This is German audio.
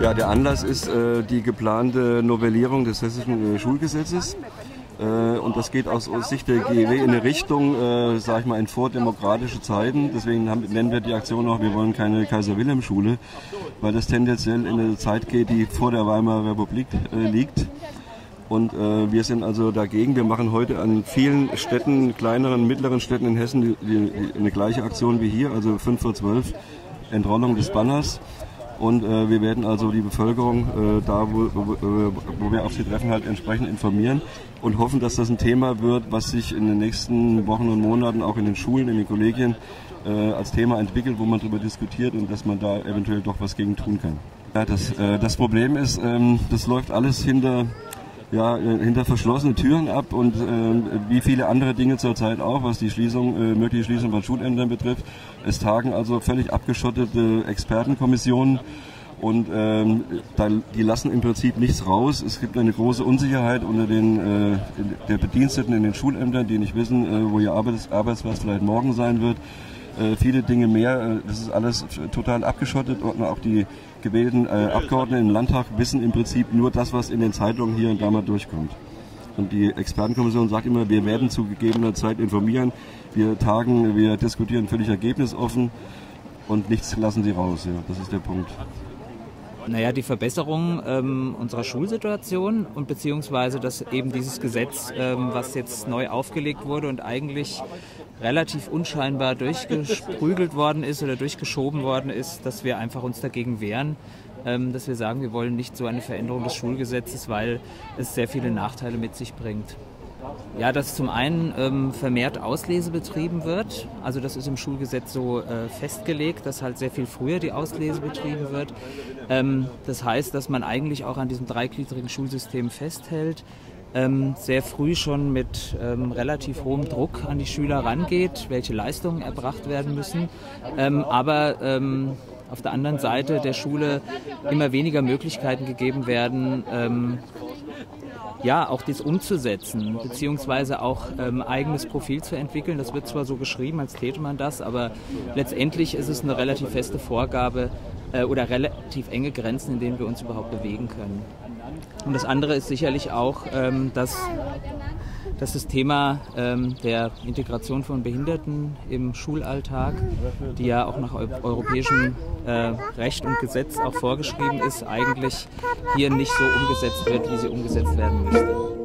Ja, der Anlass ist die geplante Novellierung des hessischen Schulgesetzes. Und das geht aus Sicht der GEW in eine Richtung, sage ich mal, in vordemokratische Zeiten. Deswegen nennen wir die Aktion auch, wir wollen keine Kaiser-Wilhelm-Schule, weil das tendenziell in eine Zeit geht, die vor der Weimarer Republik liegt. Und wir sind also dagegen. Wir machen heute an vielen Städten, kleineren, mittleren Städten in Hessen eine gleiche Aktion wie hier, also 5 vor 12, Entrollung des Banners. Und wir werden also die Bevölkerung da, wo wir auf sie treffen, halt entsprechend informieren und hoffen, dass das ein Thema wird, was sich in den nächsten Wochen und Monaten auch in den Schulen, in den Kollegien als Thema entwickelt, wo man darüber diskutiert und dass man da eventuell doch was gegen tun kann. Ja, das Problem ist, das läuft alles hinter verschlossene Türen ab und wie viele andere Dinge zurzeit auch, was die mögliche Schließung von Schulämtern betrifft. Es tagen also völlig abgeschottete Expertenkommissionen und die lassen im Prinzip nichts raus. Es gibt eine große Unsicherheit unter den der Bediensteten in den Schulämtern, die nicht wissen, wo ihr Arbeitsplatz vielleicht morgen sein wird. Viele Dinge mehr, das ist alles total abgeschottet und auch die gewählten Abgeordneten im Landtag wissen im Prinzip nur das, was in den Zeitungen hier und da mal durchkommt. Und die Expertenkommission sagt immer, wir werden zu gegebener Zeit informieren, wir tagen, wir diskutieren völlig ergebnisoffen und nichts lassen sie raus. Ja, das ist der Punkt. Naja, die Verbesserung unserer Schulsituation und beziehungsweise, dass eben dieses Gesetz, was jetzt neu aufgelegt wurde und eigentlich relativ unscheinbar durchgesprügelt worden ist oder durchgeschoben worden ist, dass wir einfach uns dagegen wehren, dass wir sagen, wir wollen nicht so eine Veränderung des Schulgesetzes, weil es sehr viele Nachteile mit sich bringt. Ja, dass zum einen vermehrt Auslese betrieben wird, also das ist im Schulgesetz so festgelegt, dass halt sehr viel früher die Auslese betrieben wird. Das heißt, dass man eigentlich auch an diesem dreigliedrigen Schulsystem festhält, sehr früh schon mit relativ hohem Druck an die Schüler rangeht, welche Leistungen erbracht werden müssen, aber auf der anderen Seite der Schule immer weniger Möglichkeiten gegeben werden, ja, auch dies umzusetzen, beziehungsweise auch eigenes Profil zu entwickeln. Das wird zwar so geschrieben, als täte man das, aber letztendlich ist es eine relativ feste Vorgabe oder relativ enge Grenzen, in denen wir uns überhaupt bewegen können. Und das andere ist sicherlich auch, dass das Thema der Integration von Behinderten im Schulalltag, die ja auch nach europäischem Recht und Gesetz auch vorgeschrieben ist, eigentlich hier nicht so umgesetzt wird, wie sie umgesetzt werden müsste.